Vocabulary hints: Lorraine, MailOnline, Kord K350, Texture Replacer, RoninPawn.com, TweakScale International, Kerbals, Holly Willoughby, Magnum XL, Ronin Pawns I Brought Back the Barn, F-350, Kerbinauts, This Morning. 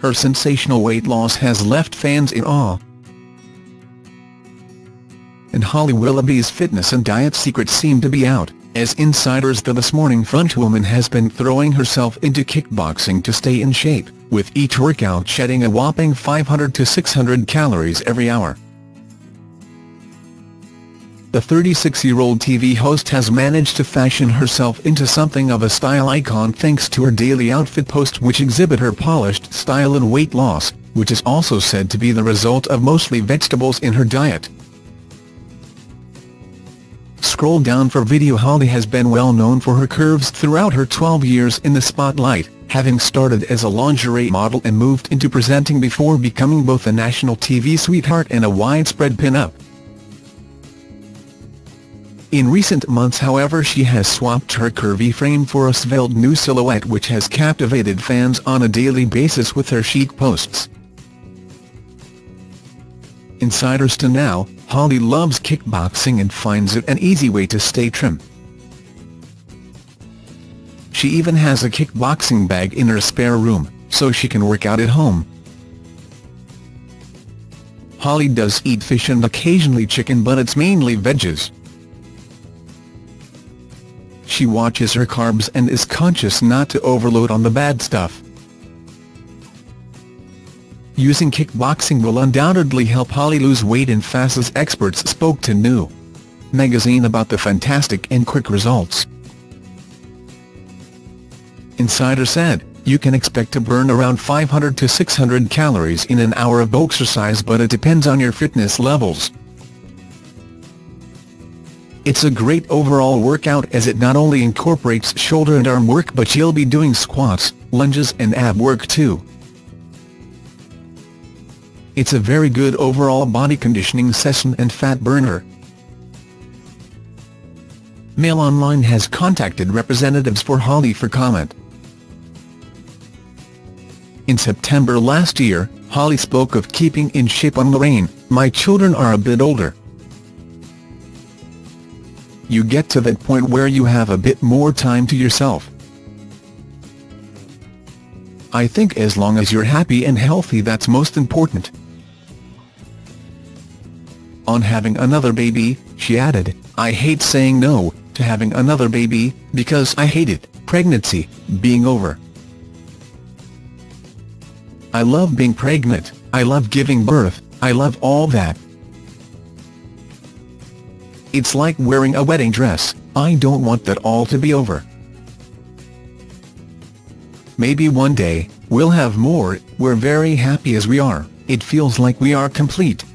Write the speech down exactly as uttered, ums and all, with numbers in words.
her sensational weight loss has left fans in awe. And Holly Willoughby's fitness and diet secrets seem to be out, as insiders the This Morning frontwoman has been throwing herself into kickboxing to stay in shape, with each workout shedding a whopping five hundred to six hundred calories every hour. The thirty-six-year-old T V host has managed to fashion herself into something of a style icon thanks to her daily outfit posts which exhibit her polished style and weight loss, which is also said to be the result of mostly vegetables in her diet. Scroll down for video. Holly has been well known for her curves throughout her twelve years in the spotlight, having started as a lingerie model and moved into presenting before becoming both a national T V sweetheart and a widespread pin-up. In recent months, however, she has swapped her curvy frame for a svelte new silhouette which has captivated fans on a daily basis with her chic posts. Insiders to now, Holly loves kickboxing and finds it an easy way to stay trim. She even has a kickboxing bag in her spare room, so she can work out at home. Holly does eat fish and occasionally chicken, but it's mainly veggies. She watches her carbs and is conscious not to overload on the bad stuff. Using kickboxing will undoubtedly help Holly lose weight in fast, as experts spoke to New Magazine about the fantastic and quick results. Insider said, "You can expect to burn around five hundred to six hundred calories in an hour of exercise, but it depends on your fitness levels. It's a great overall workout as it not only incorporates shoulder and arm work, but you'll be doing squats, lunges and ab work too. It's a very good overall body conditioning session and fat burner." MailOnline has contacted representatives for Holly for comment. In September last year, Holly spoke of keeping in shape on Lorraine. "My children are a bit older. You get to that point where you have a bit more time to yourself. I think as long as you're happy and healthy, that's most important. On having another baby," she added, "I hate saying no to having another baby, because I hated pregnancy being over. I love being pregnant, I love giving birth, I love all that. It's like wearing a wedding dress, I don't want that all to be over. Maybe one day, we'll have more, we're very happy as we are, it feels like we are complete."